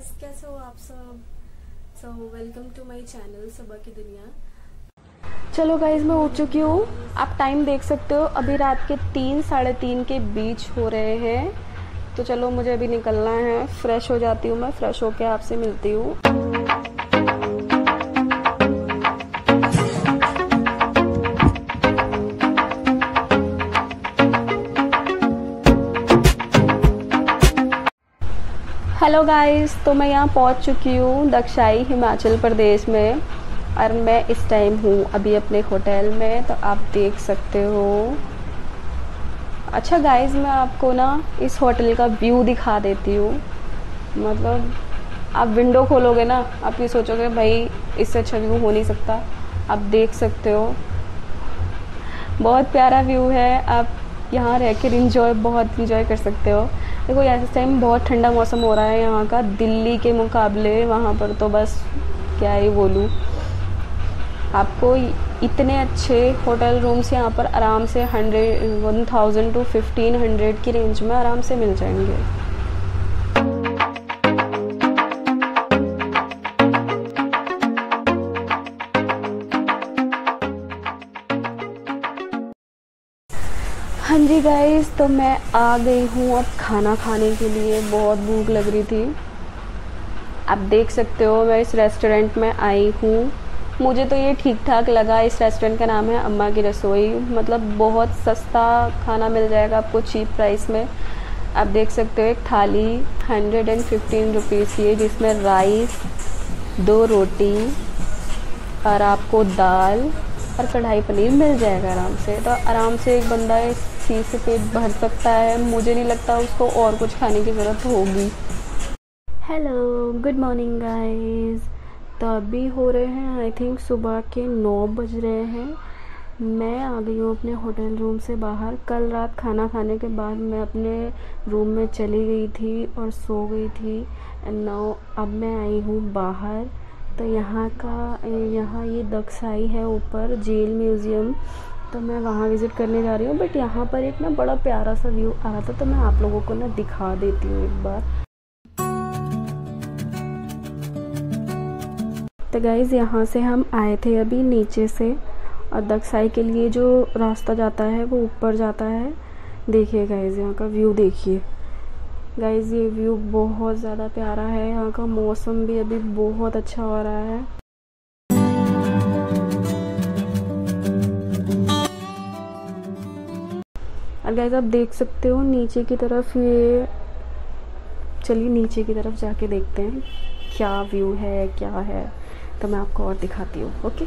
Guys, कैसे हो आप सब? So welcome to my channel Saba की दुनिया। चलो गाइस, मैं उठ चुकी हूँ। आप टाइम देख सकते हो, अभी रात के 3 साढ़े 3 के बीच हो रहे हैं। तो चलो, मुझे अभी निकलना है, फ्रेश हो जाती हूँ। मैं फ्रेश होके आपसे मिलती हूँ। हेलो गाइस, तो मैं यहाँ पहुँच चुकी हूँ दक्षाई हिमाचल प्रदेश में, और मैं इस टाइम हूँ अभी अपने होटल में। तो आप देख सकते हो। अच्छा गाइस, मैं आपको ना इस होटल का व्यू दिखा देती हूँ। मतलब आप विंडो खोलोगे ना, आप ये सोचोगे भाई इससे अच्छा व्यू हो नहीं सकता। आप देख सकते हो, बहुत प्यारा व्यू है। आप यहाँ रहकर बहुत इंजॉय कर सकते हो। देखो, यहाँ इस टाइम बहुत ठंडा मौसम हो रहा है यहाँ का, दिल्ली के मुकाबले। वहाँ पर तो बस क्या ही बोलूँ आपको। इतने अच्छे होटल रूम्स यहाँ पर आराम से 1000 टू 1500 की रेंज में आराम से मिल जाएंगे। हाँ जी गाइस, तो मैं आ गई हूँ अब खाना खाने के लिए। बहुत भूख लग रही थी। आप देख सकते हो, मैं इस रेस्टोरेंट में आई हूँ। मुझे तो ये ठीक ठाक लगा। इस रेस्टोरेंट का नाम है अम्मा की रसोई। मतलब बहुत सस्ता खाना मिल जाएगा आपको, चीप प्राइस में। आप देख सकते हो, एक थाली 115 रुपीज़ की है, जिसमें राइस, 2 रोटी और आपको दाल और कढ़ाई पनीर मिल जाएगा आराम से। तो आराम से एक बंदा इस चीज़ से पेट भर सकता है। मुझे नहीं लगता उसको और कुछ खाने की ज़रूरत होगी। Hello, good morning guys. तो अभी हो रहे हैं आई थिंक सुबह के 9 बज रहे हैं। मैं आ गई हूँ अपने होटल रूम से बाहर। कल रात खाना खाने के बाद मैं अपने रूम में चली गई थी और सो गई थी। एंड नाउ अब मैं आई हूँ बाहर। तो यहाँ ये दक्साई है ऊपर, जेल म्यूज़ियम। तो मैं वहाँ विज़िट करने जा रही हूँ। बट यहाँ पर एक ना बड़ा प्यारा सा व्यू आ रहा था, तो मैं आप लोगों को ना दिखा देती हूँ एक बार। तो गाइज़, यहाँ से हम आए थे अभी नीचे से, और दक्साई के लिए जो रास्ता जाता है वो ऊपर जाता है। देखिए गाइज़, यहाँ का व्यू देखिए। गाइज़, ये व्यू बहुत ज़्यादा प्यारा है। यहाँ का मौसम भी अभी बहुत अच्छा हो रहा है। और गाइज़, आप देख सकते हो नीचे की तरफ ये। चलिए नीचे की तरफ जाके देखते हैं क्या व्यू है, क्या है। तो मैं आपको और दिखाती हूँ। ओके,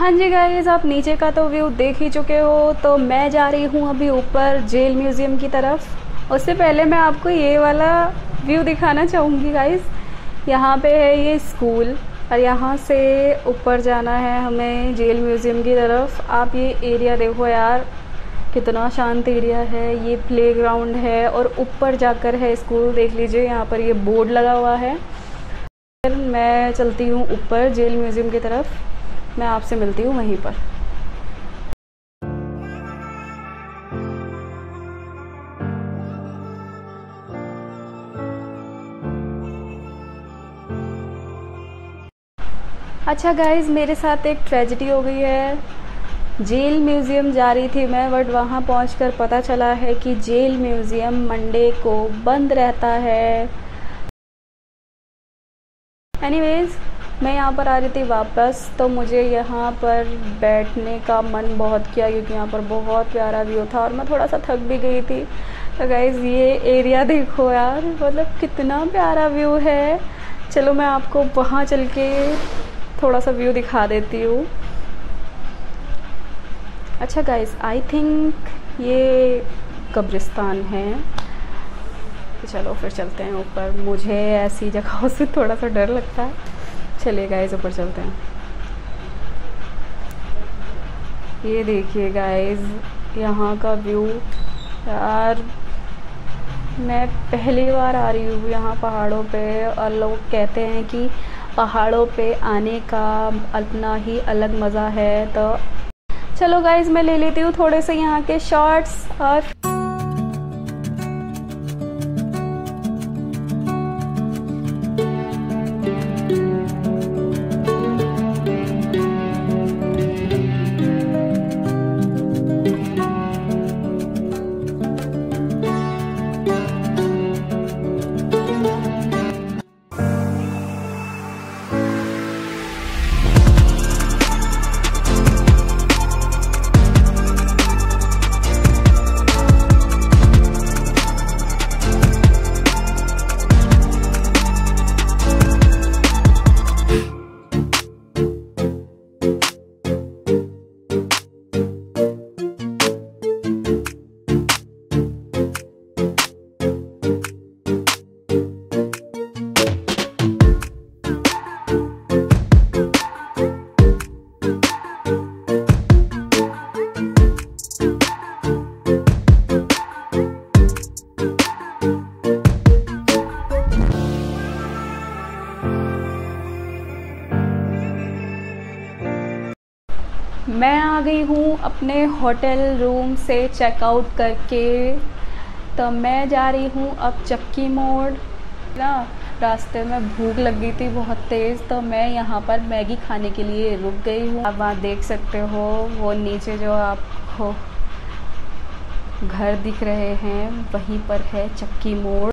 हाँ जी गाइस, आप नीचे का तो व्यू देख ही चुके हो। तो मैं जा रही हूँ अभी ऊपर जेल म्यूज़ियम की तरफ। उससे पहले मैं आपको ये वाला व्यू दिखाना चाहूँगी गाइस। यहाँ पे है ये स्कूल, और यहाँ से ऊपर जाना है हमें जेल म्यूज़ियम की तरफ। आप ये एरिया देखो यार, कितना शांत एरिया है। ये प्लेग्राउंड है और ऊपर जाकर है स्कूल। देख लीजिए, यहाँ पर ये बोर्ड लगा हुआ है। मैं चलती हूँ ऊपर जेल म्यूज़ियम की तरफ। मैं आपसे मिलती हूँ वहीं पर। अच्छा गाइस, मेरे साथ एक ट्रेजेडी हो गई है। जेल म्यूज़ियम जा रही थी मैं, बट वहाँ पहुँचकर पता चला है कि जेल म्यूज़ियम मंडे को बंद रहता है। एनीवेज मैं यहाँ पर आ रही थी वापस, तो मुझे यहाँ पर बैठने का मन बहुत किया क्योंकि यहाँ पर बहुत प्यारा व्यू था और मैं थोड़ा सा थक भी गई थी। तो गाइज़ ये एरिया देखो यार, मतलब कितना प्यारा व्यू है। चलो मैं आपको वहाँ चल के थोड़ा सा व्यू दिखा देती हूँ। अच्छा गाइज़, आई थिंक ये कब्रिस्तान है। चलो फिर चलते हैं ऊपर, मुझे ऐसी जगहों से थोड़ा सा डर लगता है। चलिए गाइस ऊपर चलते हैं। ये देखिए गाइस यहाँ का व्यू, यार मैं पहली बार आ रही हूँ यहाँ पहाड़ों पे। और लोग कहते हैं कि पहाड़ों पे आने का अपना ही अलग मज़ा है। तो चलो गाइस मैं ले लेती हूँ थोड़े से यहाँ के शॉर्ट्स। और मैं आ गई हूँ अपने होटल रूम से चेकआउट करके, तो मैं जा रही हूँ अब चक्की मोड़। ना रास्ते में भूख लग गई थी बहुत तेज़, तो मैं यहाँ पर मैगी खाने के लिए रुक गई हूँ। आप वहाँ देख सकते हो वो नीचे जो आपको घर दिख रहे हैं वहीं पर है चक्की मोड़।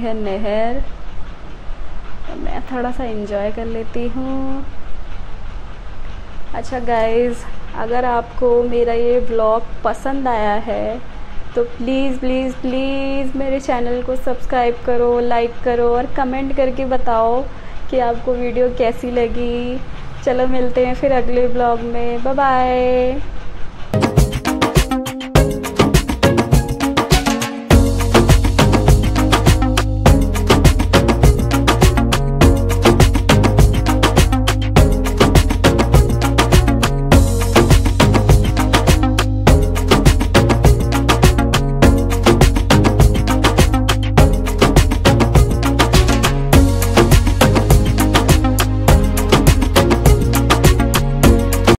है नहर, तो मैं थोड़ा सा एंजॉय कर लेती हूँ। अच्छा गाइज़, अगर आपको मेरा ये व्लॉग पसंद आया है तो प्लीज़ प्लीज़ प्लीज़ मेरे चैनल को सब्सक्राइब करो, लाइक करो और कमेंट करके बताओ कि आपको वीडियो कैसी लगी। चलो मिलते हैं फिर अगले व्लॉग में। Bye bye.